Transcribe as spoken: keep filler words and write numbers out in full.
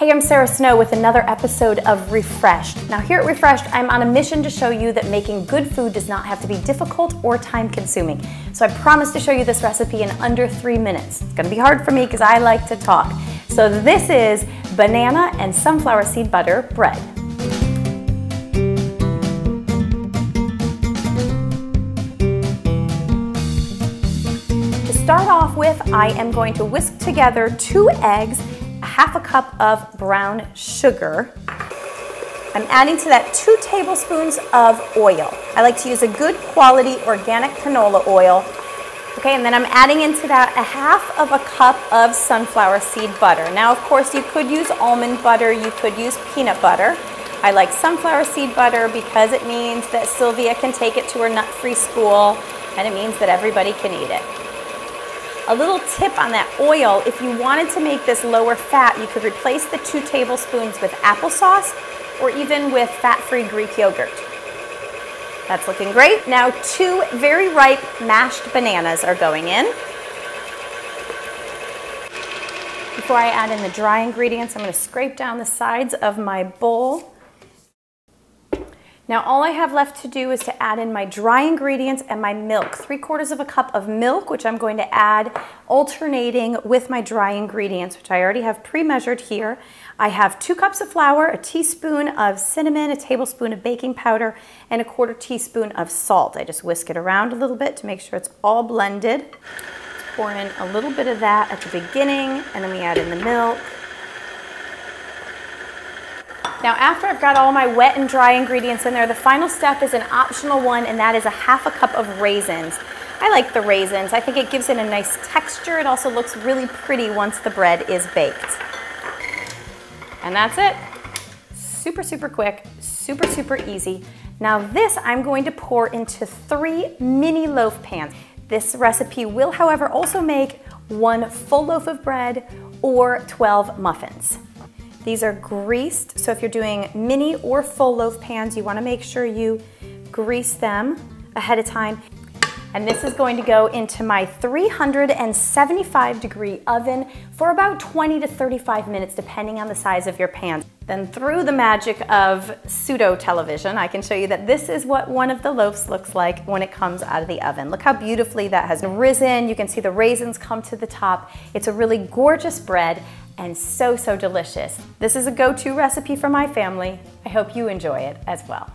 Hey, I'm Sara Snow with another episode of Refreshed. Now here at Refreshed, I'm on a mission to show you that making good food does not have to be difficult or time-consuming. So I promise to show you this recipe in under three minutes. It's gonna be hard for me because I like to talk. So this is banana and sunflower seed butter bread. To start off with, I am going to whisk together two eggs, a half a cup of brown sugar. I'm adding to that two tablespoons of oil. I like to use a good quality organic canola oil. Okay, and then I'm adding into that a half of a cup of sunflower seed butter. Now, of course, you could use almond butter, you could use peanut butter. I like sunflower seed butter because it means that Sylvia can take it to her nut-free school, and it means that everybody can eat it. A little tip on that oil, if you wanted to make this lower fat, you could replace the two tablespoons with applesauce or even with fat-free Greek yogurt. That's looking great. Now two very ripe mashed bananas are going in. Before I add in the dry ingredients, I'm going to scrape down the sides of my bowl. Now all I have left to do is to add in my dry ingredients and my milk. Three quarters of a cup of milk, which I'm going to add alternating with my dry ingredients, which I already have pre-measured here. I have two cups of flour, a teaspoon of cinnamon, a tablespoon of baking powder, and a quarter teaspoon of salt. I just whisk it around a little bit to make sure it's all blended. Pour in a little bit of that at the beginning, and then we add in the milk. Now after I've got all my wet and dry ingredients in there, the final step is an optional one, and that is a half a cup of raisins. I like the raisins. I think it gives it a nice texture. It also looks really pretty once the bread is baked. And that's it. Super, super quick, super, super easy. Now this I'm going to pour into three mini loaf pans. This recipe will, however, also make one full loaf of bread or twelve muffins. These are greased, so if you're doing mini or full loaf pans, you want to make sure you grease them ahead of time. And this is going to go into my three hundred seventy-five degree oven for about twenty to thirty-five minutes, depending on the size of your pan. Then through the magic of pseudo television, I can show you that this is what one of the loaves looks like when it comes out of the oven. Look how beautifully that has risen. You can see the raisins come to the top. It's a really gorgeous bread and so, so delicious. This is a go-to recipe for my family. I hope you enjoy it as well.